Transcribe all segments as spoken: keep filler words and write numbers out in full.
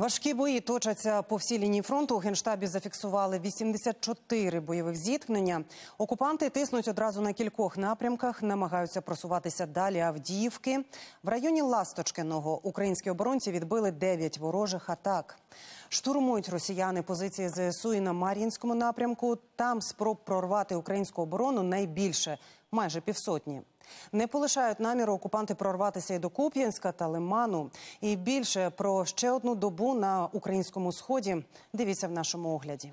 Важкі бої точаться по всій лінії фронту. У Генштабі зафіксували вісімдесят чотири бойових зіткнення. Окупанти тиснуть одразу на кількох напрямках, намагаються просуватися далі Авдіївки. В районі Ласточкиного українські оборонці відбили дев'ять ворожих атак. Штурмують росіяни позиції ЗСУ і на Мар'їнському напрямку. Там спроб прорвати українську оборону найбільше – майже півсотні. Не полишають наміру окупанти прорватися і до Куп'янська та Лиману. І більше про ще одну добу на українському сході дивіться в нашому огляді.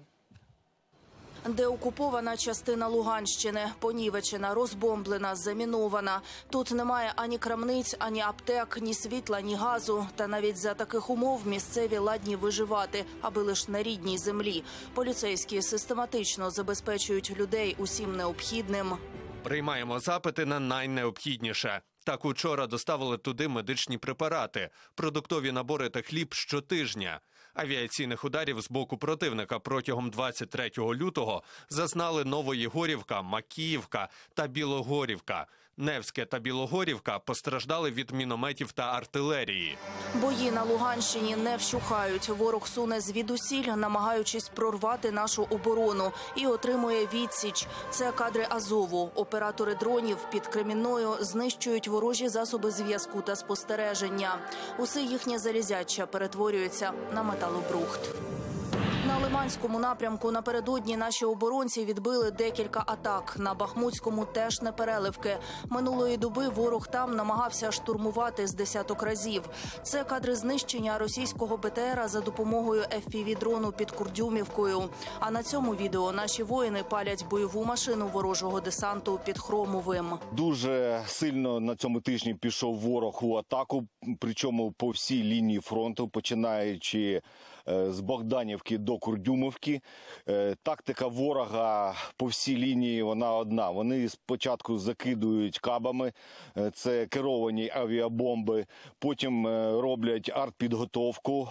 Деокупована частина Луганщини, понівечена, розбомблена, замінована. Тут немає ані крамниць, ані аптек, ні світла, ні газу. Та навіть за таких умов місцеві ладні виживати, аби лише на рідній землі. Поліцейські систематично забезпечують людей усім необхідним. Приймаємо запити на найнеобхідніше. Так учора доставили туди медичні препарати, продуктові набори та хліб щотижня. Авіаційних ударів з боку противника протягом двадцять третього лютого зазнали Новоєгорівка, Макіївка та Білогорівка. Невське та Білогорівка постраждали від мінометів та артилерії. Бої на Луганщині не вщухають. Ворог суне звідусіль, намагаючись прорвати нашу оборону, і отримує відсіч. Це кадри Азову. Оператори дронів під Кремінною знищують ворожі засоби зв'язку та спостереження. Усе їхнє залізяче перетворюється на металобрухт. На Лиманському напрямку напередодні наші оборонці відбили декілька атак. На Бахмутському теж непереливки. Минулої доби ворог там намагався штурмувати з десяток разів. Це кадри знищення російського Б Т Р за допомогою Ф П В-дрону під Курдюмівкою. А на цьому відео наші воїни палять бойову машину ворожого десанту під Хромовим. Дуже сильно на цьому тижні пішов ворог у атаку, причому по всій лінії фронту, починаючи з Богданівки до Курдюмовки. Тактика ворога по всій лінії, вона одна. Вони спочатку закидують кабами, це керовані авіабомби, потім роблять артпідготовку,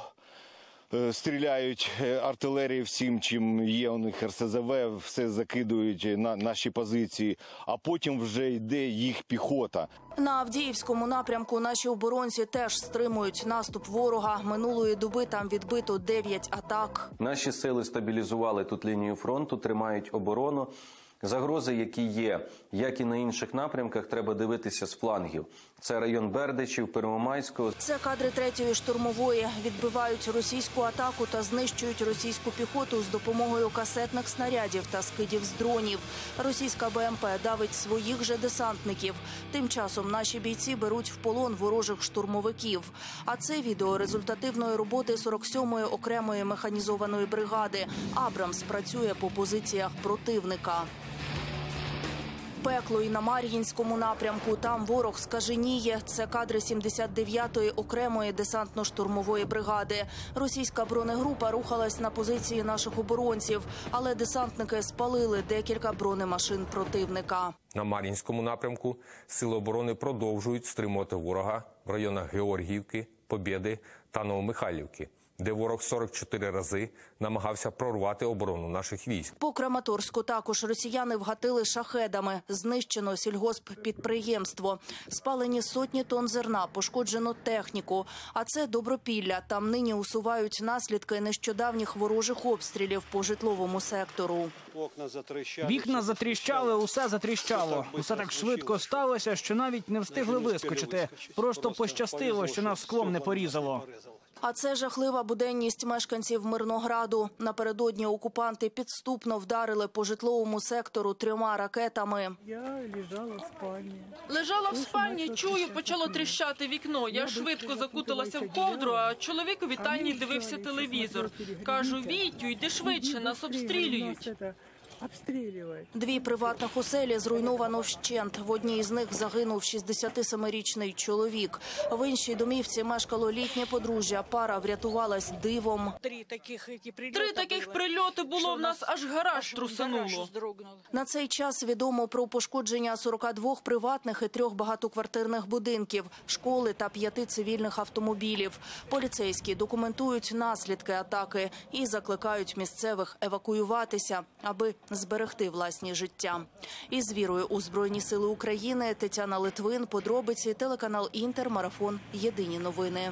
стріляють артилерії всім, чим є у них Р С З В, все закидують на наші позиції, а потім вже йде їх піхота. На Авдіївському напрямку наші оборонці теж стримують наступ ворога. Минулої доби там відбито дев'ять атак. Наші сили стабілізували тут лінію фронту, тримають оборону. Загрози, які є, як і на інших напрямках, треба дивитися з флангів. Це район Бердичів, Первомайського. Це кадри третьої штурмової. Відбивають російську атаку та знищують російську піхоту з допомогою касетних снарядів та скидів з дронів. Російська Б М П давить своїх же десантників. Тим часом наші бійці беруть в полон ворожих штурмовиків. А це відео результативної роботи сорок сьомої окремої механізованої бригади. Абрамс працює по позиціях противника. Пекло і на Мар'їнському напрямку. Там ворог скаженіє. Це кадри сімдесят дев'ятої окремої десантно-штурмової бригади. Російська бронегрупа рухалась на позиції наших оборонців, але десантники спалили декілька бронемашин противника. На Мар'їнському напрямку сили оборони продовжують стримувати ворога в районах Георгіївки, Побєди та Новомихайлівки, де ворог сорок чотири рази намагався прорвати оборону наших військ. По Краматорську також росіяни вгатили шахедами. Знищено сільгосппідприємство. Спалені сотні тонн зерна, пошкоджено техніку. А це Добропілля. Там нині усувають наслідки нещодавніх ворожих обстрілів по житловому сектору. Вікна затріщали, усе затріщало. Усе так швидко сталося, що навіть не встигли вискочити. Просто пощастило, що нас склом не порізало. А це жахлива буденність мешканців Мирнограду. Напередодні окупанти підступно вдарили по житловому сектору трьома ракетами. Я лежала в спальні. Лежала в спальні, чую, почало тріщати вікно. Я швидко закуталася в ковдру, а чоловік у вітальні дивився телевізор. Кажу: "Вітю, йди швидше, нас обстрілюють". Дві приватних оселі зруйновано вщент. В одній з них загинув шістдесятисемирічний чоловік. В іншій домівці мешкало літнє подружжя. Пара врятувалась дивом. Три таких прильоти було, в нас аж гараж трусануло. На цей час відомо про пошкодження сорока двох приватних і трьох багатоквартирних будинків, школи та п'яти цивільних автомобілів. Поліцейські документують наслідки атаки і закликають місцевих евакуюватися, аби зберегти власні життя. Із вірою у Збройні Сили України. Тетяна Литвин, Подробиці, телеканал Інтер, марафон «Єдині новини».